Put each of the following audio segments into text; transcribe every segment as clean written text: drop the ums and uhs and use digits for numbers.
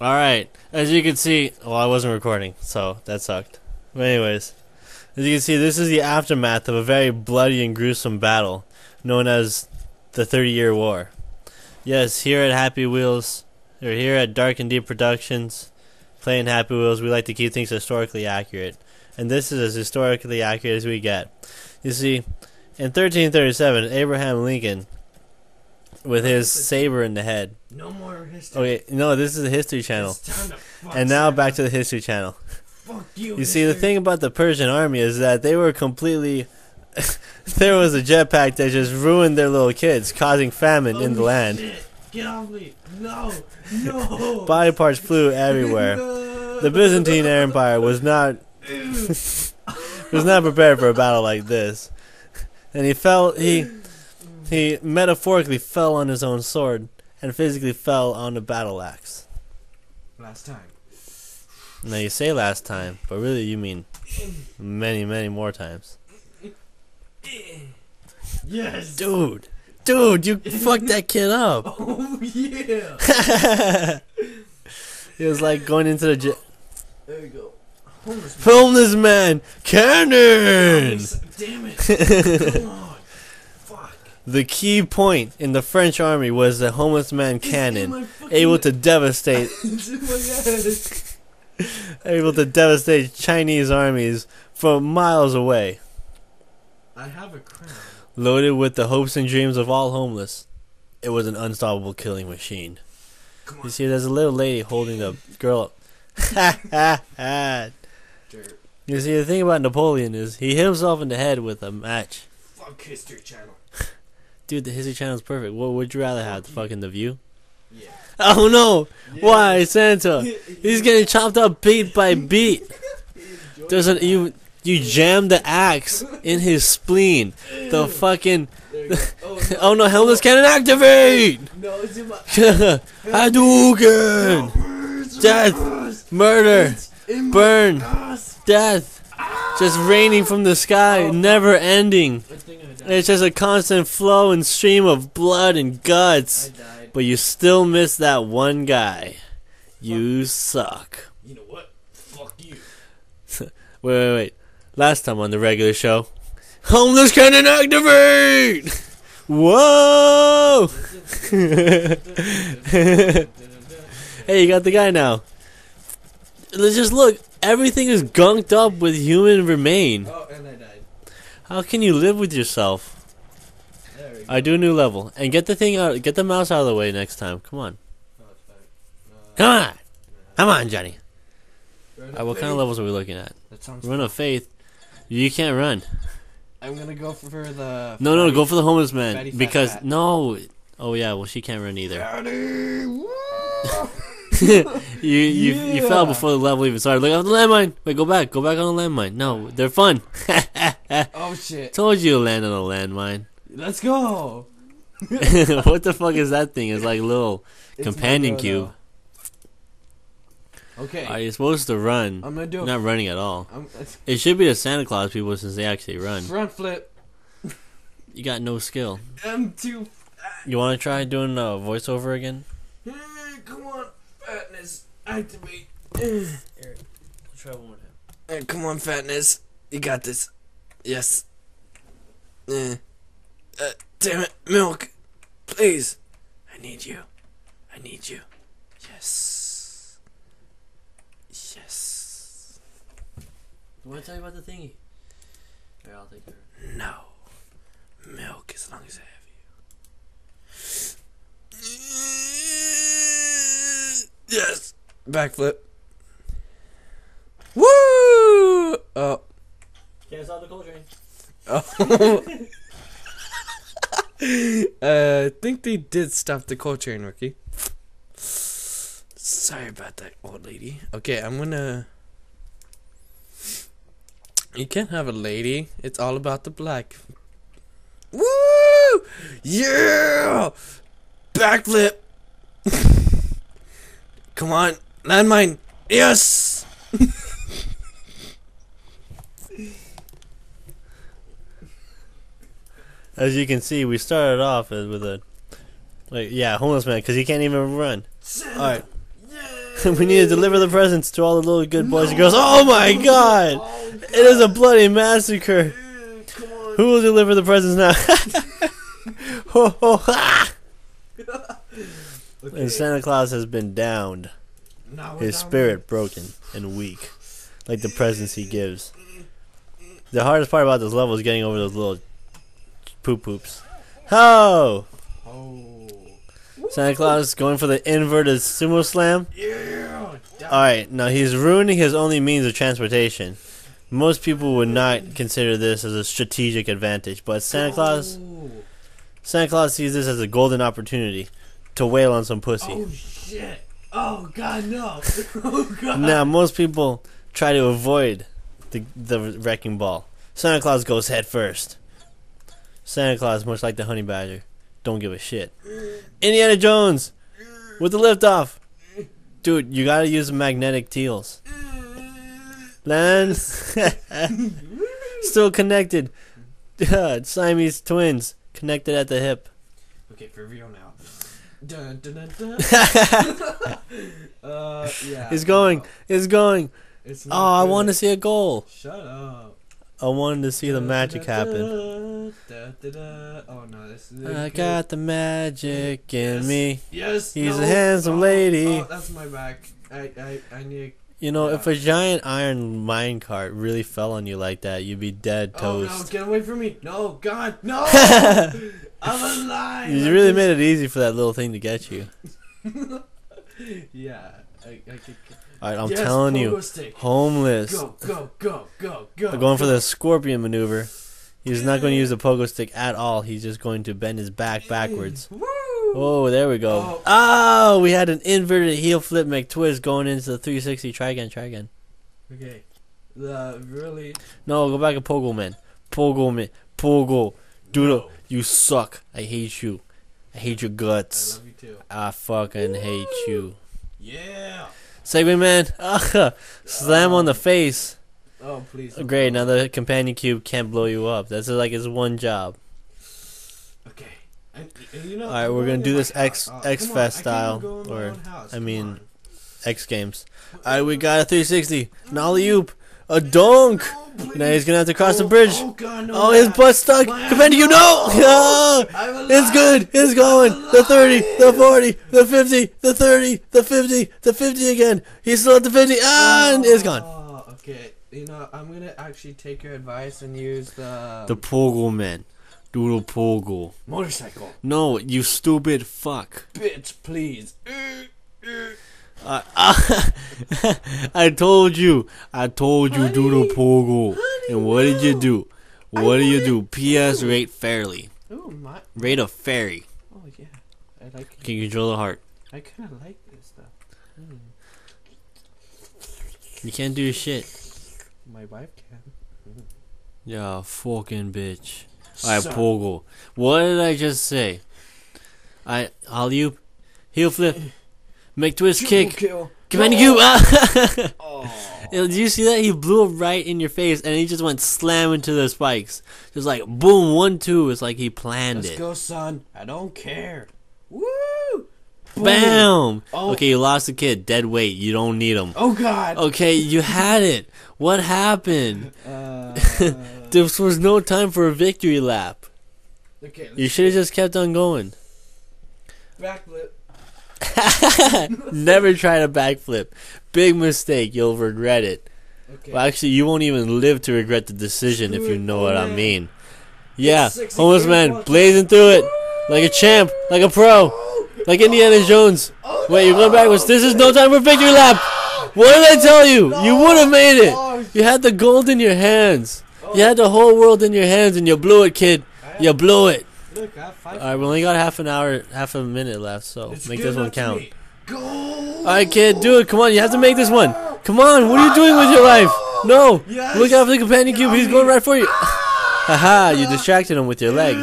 Alright, as you can see, well, I wasn't recording, so that sucked. But anyways, as you can see, this is the aftermath of a very bloody and gruesome battle known as the 30-Year War. Yes, here at Happy Wheels, or here at Dark and Deep Productions, playing Happy Wheels, we like to keep things historically accurate. And this is as historically accurate as we get. You see, in 1337, Abraham Lincoln, with his saber in the head. No more history. Okay, no, this is the History Channel. And now back to the History Channel. Fuck you. You see, the thing about the Persian army is that they were completely... there was a jetpack that just ruined their little kids, causing famine in the land. Shit. Get off me. No. No. Body parts flew everywhere. No. The Byzantine Empire was not... was not prepared for a battle like this. And he metaphorically fell on his own sword and physically fell on the battle axe. Last time. Now you say last time, but really you mean many, many more times. Yes. Dude, you fucked that kid up. Oh yeah. It was like going into the gym. There we go. Film this man. Cannon. Damn it. Come on. The key point in the French army was the homeless man Cannon, able to devastate Chinese armies from miles away. I have a crown. Loaded with the hopes and dreams of all homeless, it was an unstoppable killing machine. You see, there's a little lady holding the girl up. Ha ha ha! You see, the thing about Napoleon is he hit himself in the head with a match. Fuck History Channel. Dude, the History Channel's perfect. What would you rather have? The fucking The View? Yeah. Oh no! Yeah. Why, Santa? He's getting chopped up beat by beat. You jammed the axe in his spleen. The fucking... Oh no, Helmless Cannon activate! No, it's in my... Hadouken! Death! Murder! Burn! Death! Just raining from the sky, never ending. It's just a constant flow and stream of blood and guts. But you still miss that one guy. You suck. You know what? Fuck you. Wait. Last time on the regular show. Homeless Cannon activate! Whoa! Hey, you got the guy now. Let's just look. Everything is gunked up with human remain. Oh, and I died. How can you live with yourself? There we go. I do a new level. And get the thing out, get the mouse out of the way next time. Come on. No, it's fine. Come on, Johnny. Alright, what kind of levels are we looking at? Run of faith. You can't run. I'm gonna go for the... No, go for the homeless man. Fatty, because... Fat. No. Oh yeah, well she can't run either. You fell before the level even started. Look at the landmine. Wait, go back on the landmine. No, they're fun. Oh shit! Told you to land on a landmine. Let's go. What the fuck is that thing? It's like a little companion cube. Okay. Are you supposed to run? I'm gonna do it. Not running at all. It should be the Santa Claus people since they actually run. Front flip. You got no skill. I'm too. You want to try doing a voiceover again? Yeah, come on, fatness, activate. Eric, we'll try one more time. All right, come on, fatness, you got this. Yes. Damn it, milk. Please. I need you. Yes. Yes. You want to tell you about the thingy? Here, I'll take care of it. No. Milk, as long as I have you. Yes. Backflip. Woo! Oh. Can't stop the cold rain. Oh. I think they did stop the coal train, Ricky. Sorry about that, old lady. Okay, I'm gonna... You can't have a lady. It's all about the black. Woo! Yeah! Backflip! Come on, landmine! Yes! As you can see, we started off with a homeless man because he can't even run. All right. Yeah. We need to deliver the presents to all the little good boys and girls. Oh my God! Oh God. It is a bloody massacre. Who will deliver the presents now? Ho, ho, ha. Okay. And Santa Claus has been downed. His spirit broken and weak, like the presents he gives. The hardest part about this level is getting over those little poops. Ho! Oh. Santa Claus going for the inverted sumo slam. Yeah. Alright, now he's ruining his only means of transportation. Most people would not consider this as a strategic advantage, but Santa Claus sees this as a golden opportunity to wail on some pussy. Oh shit. Oh God, no. Oh God. Now most people try to avoid the wrecking ball. Santa Claus goes head first. Santa Claus, much like the honey badger, don't give a shit. Indiana Jones with the liftoff. Dude, you gotta use magnetic teals. Lens still connected. Siamese twins connected at the hip. Okay, for real now. Dun, dun, dun, dun. Yeah, it's going. No. It's going. It's I want to see a goal. Shut up. I wanted to see the magic happen. Oh no, this is I got the magic in me. Yes. He's a handsome lady. Oh, that's my back. I need. You know, if a giant iron minecart really fell on you like that, you'd be dead toast. Oh no, get away from me. No, God, no. I'm alive. You really made it easy for that little thing to get you. Yeah. Alright, I'm telling you. Homeless. Go, go, go, go, go. They're going for the scorpion maneuver. He's not going to use the pogo stick at all. He's just going to bend his back backwards. Woo! Oh, there we go. Oh, we had an inverted heel flip McTwist going into the 360. Try again, try again. Okay. Really? No, go back and pogo, man. Pogo, man. Pogo. Dude, you suck. I hate you. I hate your guts. I love you too. I fucking hate you. Yeah. Segway man. Slam on the face. Oh, please. Great, now the companion cube can't blow you up. That's like his one job. Okay. You know, all right, we're gonna do this X Fest style, or I mean, X Games. All right, we got a 360, an alley-oop, a dunk. No, now he's gonna have to cross the bridge. Oh, God, no, his butt's stuck. Commander, you know, it's good. It's going. The 30, the 40, the 50, the 30, the 50, the 50 again. He's still at the 50, and it's gone. Okay, you know, I'm gonna actually take your advice and use the Pogo Man. Doodle pogo. Motorcycle. No, you stupid fuck. Bitch, please. I told you, honey, doodle pogo. Honey, and what did you do? What do you do? P.S. Rate fairly. Ooh, my. Rate a fairy. Oh yeah, I like. It. Can control the heart. I kind of like this though. Mm. You can't do shit. My wife can. Mm. Yeah, fucking bitch. Alright, pogo. What did I just say? I alley-oop, heel flip, McTwist kick, command you. Did you see that? He blew up right in your face, and he just went slam into the spikes. Just like boom, 1-2. It's like he planned it. Let's go, son. I don't care. Woo! Bam! Oh. Okay, you lost the kid. Dead weight. You don't need him. Oh God. Okay, you had it. What happened? There was no time for a victory lap. Okay, you should have just kept on going. Backflip. Never try to backflip. Big mistake. You'll regret it. Okay. Well, actually, you won't even live to regret the decision if you know what I mean. Yeah, homeless man blazing through it like a champ, like a pro, like Indiana Jones. Oh, no. Wait, you're going backwards. This is no time for victory lap. What did I tell you? No. You would have made it. You had the gold in your hands. You had the whole world in your hands, and you blew it, kid. You blew it. Look, alright, we only got half a minute left, so it's make this one count. Alright, kid, do it. Come on, you have to make this one. Come on, what are you doing with your life? No, yes. Look out for the companion cube. He's going right for you. Haha, you distracted him with your leg.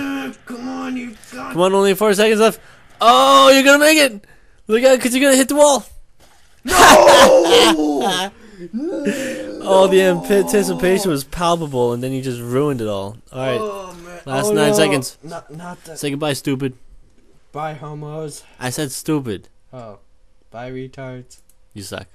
Come on, you. Come on, only 4 seconds left. Oh, you're gonna make it. Look out, cause you're gonna hit the wall. No. Oh, the anticipation was palpable, and then you just ruined it all. Alright, last 9 seconds. Not say goodbye, stupid. Bye, homos. I said stupid. Oh, bye, retards. You suck.